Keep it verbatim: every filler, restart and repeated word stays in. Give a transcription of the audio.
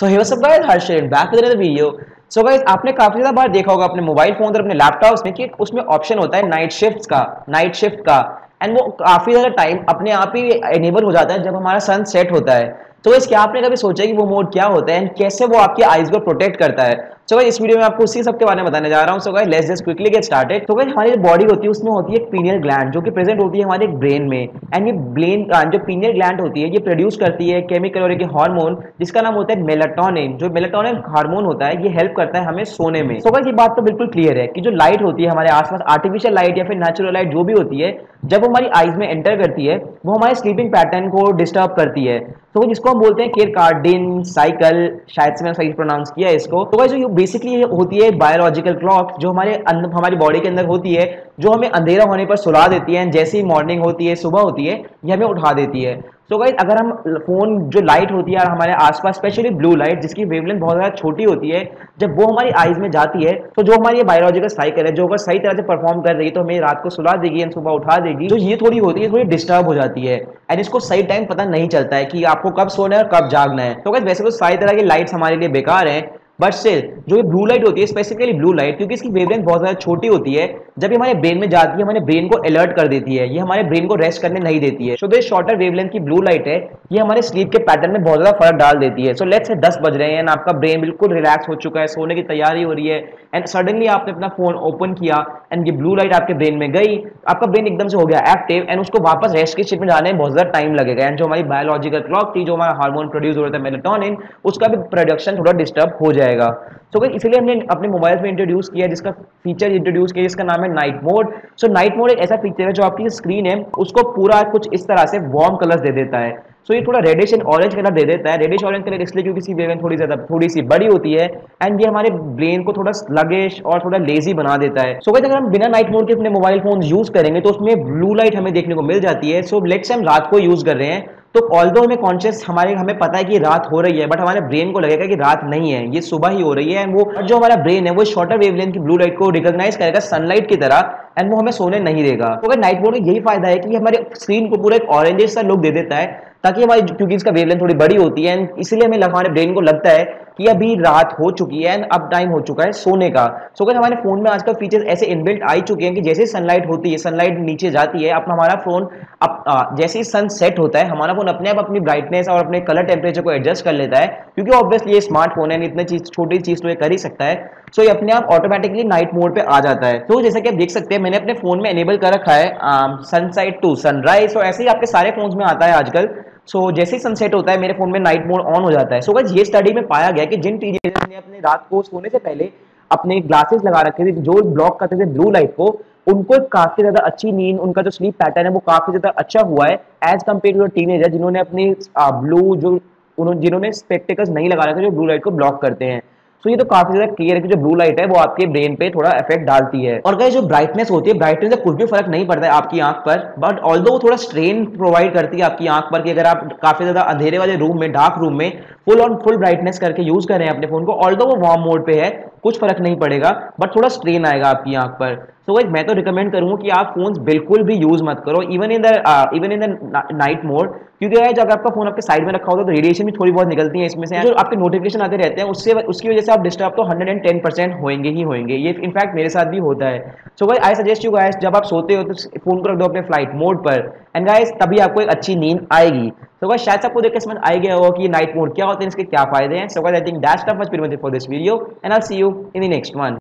सो hey सब guys, Harsh here back with another video. So guys, आपने काफी ज्यादा बार देखा होगा अपने मोबाइल फोन और अपने लैपटॉप्स में कि उसमें ऑप्शन होता है नाइट शिफ्ट का नाइट शिफ्ट का एंड वो काफी ज्यादा टाइम अपने आप ही एनेबल हो जाता है जब हमारा सन सेट होता है। तो गाइस, क्या आपने कभी सोचा है कि वो मोड क्या होता है एंड कैसे वो आपकी आईज को प्रोटेक्ट करता है? सो गाइस, इस वीडियो में आपको उसी सब के बारे में बताने जा रहा हूँ। So guys, let's just quickly get started. तो गाइस, हमारी जो बॉडी होती है उसमें होती है पीनियल ग्लैंड जो कि प्रेजेंट होती है हमारे ब्रेन में। एंड ये ब्रेन जो पीनियल ग्लैंड होती है ये प्रोड्यूस करती है केमिकल और एक हार्मोन जिसका नाम होता है मेलाटोनिन। जो मेलाटोनिन हार्मोन होता है ये हेल्प करता है हमें सोने में। सो गाइस, ये बात तो बिल्कुल क्लियर है कि जो लाइट होती है हमारे आसपास, आर्टिफिशियल लाइट या फिर नेचुरल लाइट जो भी होती है, जब हमारी आईज में एंटर करती है वो हमारे स्लीपिंग पैटर्न को डिस्टर्ब करती है। तो जिसको हम बोलते हैं केर्कार्डिन साइकिल, शायद से मैंने सही प्रोनाउंस किया है इसको। तो गाइस, बेसिकली होती है बायोलॉजिकल क्लॉक जो हमारे हमारी बॉडी के अंदर होती है, जो हमें अंधेरा होने पर सुला देती है। जैसे ही मॉर्निंग होती है, सुबह होती है, ये हमें उठा देती है। सो गाइस, अगर हम फोन जो लाइट होती है हमारे आसपास, स्पेशली ब्लू लाइट जिसकी वेवलेंथ बहुत ज़्यादा छोटी होती है, जब वो हमारी आईज में जाती है तो जो हमारी बायोलॉजिकल साइकिल है जो अगर सही तरह से परफॉर्म कर रही है तो हमें रात को सुला देगी एंड सुबह उठा देगी। जो ये थोड़ी होती है थोड़ी डिस्टर्ब हो जाती है एंड इसको सही टाइम पता नहीं चलता है कि आपको कब सोना है और कब जागना है। तो गाइस, वैसे तो सारी तरह की लाइट्स हमारे लिए बेकार हैं, बट स्टिल जो ये ब्लू लाइट होती है, स्पेसिफिकली ब्लू लाइट, क्योंकि इसकी वेवलेंथ बहुत ज़्यादा छोटी होती है, जब ये हमारे ब्रेन में जाती है हमारे ब्रेन को अलर्ट कर देती है। ये हमारे ब्रेन को रेस्ट करने नहीं देती है। सो जो शॉर्टर वेवलेंथ की ब्लू लाइट है ये हमारे स्लीप के पैटर्न में बहुत ज़्यादा फर्क डाल देती है। सो लेट्स से दस बज रहे हैं एंड आपका ब्रेन बिल्कुल रिलैक्स हो चुका है, सोने की तैयारी हो रही है एंड सडनली आपने अपना फोन ओपन किया एंड ये ब्लू लाइट आपके ब्रेन में गई, आपका ब्रेन एकदम से हो गया एक्टिव एंड उसको वापस रेस्ट की स्टेट में जाने में बहुत ज़्यादा टाइम लगेगा। एंड जो हमारी बायोलॉजिकल क्लॉक थी, जो हमारा हार्मोन प्रोड्यूस हो रहा था मेलाटोनिन, उसका भी प्रोडक्शन थोड़ा डिस्टर्ब हो जाएगा। तो so, इसलिए हमने अपने मोबाइल में इंट्रोड्यूस किया, जिसका फीचर इंट्रोड्यूस किया जिसका नाम है night mode. So night mode एक ऐसा फीचर है जो आपकी स्क्रीन है उसको पूरा कुछ इस तरह से वार्म कलर्स दे देता है। सो so, ये थोड़ा रेडिश एंड ऑरेंज कलर दे देता है। रेडिश ऑरेंज कलर इसलिए क्योंकि इसकी वेवलेंथ थोड़ी ज्यादा थोड़ी सी बड़ी होती है एंड ये हमारे ब्रेन को थोड़ा स्लगिश और थोड़ा लेजी बना देता है। सो so, अगर हम बिना नाइट मोड के अपने मोबाइल फोन यूज करेंगे तो उसमें ब्लू लाइट हमें देखने को मिल जाती है। सो लेट्स हम रात को यूज कर रहे हैं तो ऑल्दो हमें कॉन्शियस हमारे हमें पता है कि रात हो रही है, बट हमारे ब्रेन को लगेगा कि रात नहीं है, ये सुबह ही हो रही है। एंड वो जो हमारा ब्रेन है वो शॉर्टर वेवलेंथ की ब्लू लाइट को रिकॉग्नाइज करेगा सनलाइट की तरह एंड वो हमें सोने नहीं देगा। तो अगर नाइट मोड में यही फायदा है कि हमारे स्क्रीन को पूरा एक ऑरेंज सा लुक दे देता है, ताकि हमारी, क्योंकि इसका वेवलेंथ थोड़ी बड़ी होती है एंड इसीलिए हमें हमारे ब्रेन को लगता है कि अभी रात हो चुकी है एंड अब टाइम हो चुका है सोने का। सो अगर हमारे फोन में आजकल फीचर्स ऐसे इनबिल्ट आ चुके हैं कि जैसे ही सनलाइट होती है, सनलाइट नीचे जाती है, अपना हमारा फोन अप, आ, जैसे ही सन सेट होता है हमारा फोन अपने आप अपनी ब्राइटनेस और अपने कलर टेम्परेचर को एडजस्ट कर लेता है, क्योंकि ऑब्वियसली ये स्मार्टफोन है, इतनी चीज छोटी चीज तो ये कर ही सकता है। सो so, ये अपने आप ऑटोमेटिकली नाइट मोड पे आ जाता है। तो so, जैसा कि आप देख सकते हैं मैंने अपने फोन में एनेबल कर रखा है सनसेट टू सनराइज। सो ऐसे ही आपके सारे फोन्स में आता है आजकल। सो so, जैसे ही सनसेट होता है मेरे फोन में नाइट मोड ऑन हो जाता है। सो so, गाइस, ये स्टडी में पाया गया कि जिन टीनेजर्स ने अपने रात को सोने से पहले अपने ग्लासेस लगा रखे थे जो ब्लॉक करते थे ब्लू लाइट को, उनको काफी ज्यादा अच्छी नींद, उनका जो स्लीप पैटर्न है वो काफी ज्यादा अच्छा हुआ है एज कम्पेयर टू टीनेजर जिन्होंने अपनी ब्लू जो उन्होंने जिन्होंने स्पेक्टिकल्स नहीं लगा रखे जो ब्लू लाइट को ब्लॉक करते हैं। तो ये तो काफी ज्यादा क्लियर है कि जो ब्लू लाइट है वो आपके ब्रेन पे थोड़ा इफेक्ट डालती है। और गाइस, जो ब्राइटनेस होती है, ब्राइटनेस से कुछ भी फर्क नहीं पड़ता है आपकी आंख पर, बट ऑल्दो वो थोड़ा स्ट्रेन प्रोवाइड करती है आपकी आंख पर कि अगर आप काफी ज्यादा अंधेरे वाले रूम में, डार्क रूम में फुल ऑन फुल ब्राइटनेस करके यूज करें अपने फोन को, ऑल्दो वो वार्म मोड पे है कुछ फर्क नहीं पड़ेगा, बट थोड़ा स्ट्रेन आएगा आपकी आंख पर। तो so गाइस, मैं तो रिकमेंड करूंगा कि आप फोन बिल्कुल भी यूज मत करो even in the even in the night mode, क्योंकि गाइस अगर आपका फोन आपके साइड में रखा होता है तो रेडिएशन भी थोड़ी बहुत निकलती है इसमें से। जो आपके नोटिफिकेशन आते रहते हैं उससे उसकी वजह से आप डिस्टर्ब तो हंड्रेड एंड टेन परसेंट होंगे ही होंगे। ये इनफैक्ट मेरे साथ भी होता है। So guys, I suggest you guys, जब आप सोते हो तो फोन को रख दो अपने फ्लाइट मोड पर एंड गाइस तभी आपको एक अच्छी नींद आएगी। तो गाइस, शायद आपको देखकर समझ आ गया होगा कि नाइट मोड क्या होता है, इसके क्या फायदे हैं। So guys, I think that's all for this video and I will see you in the next one.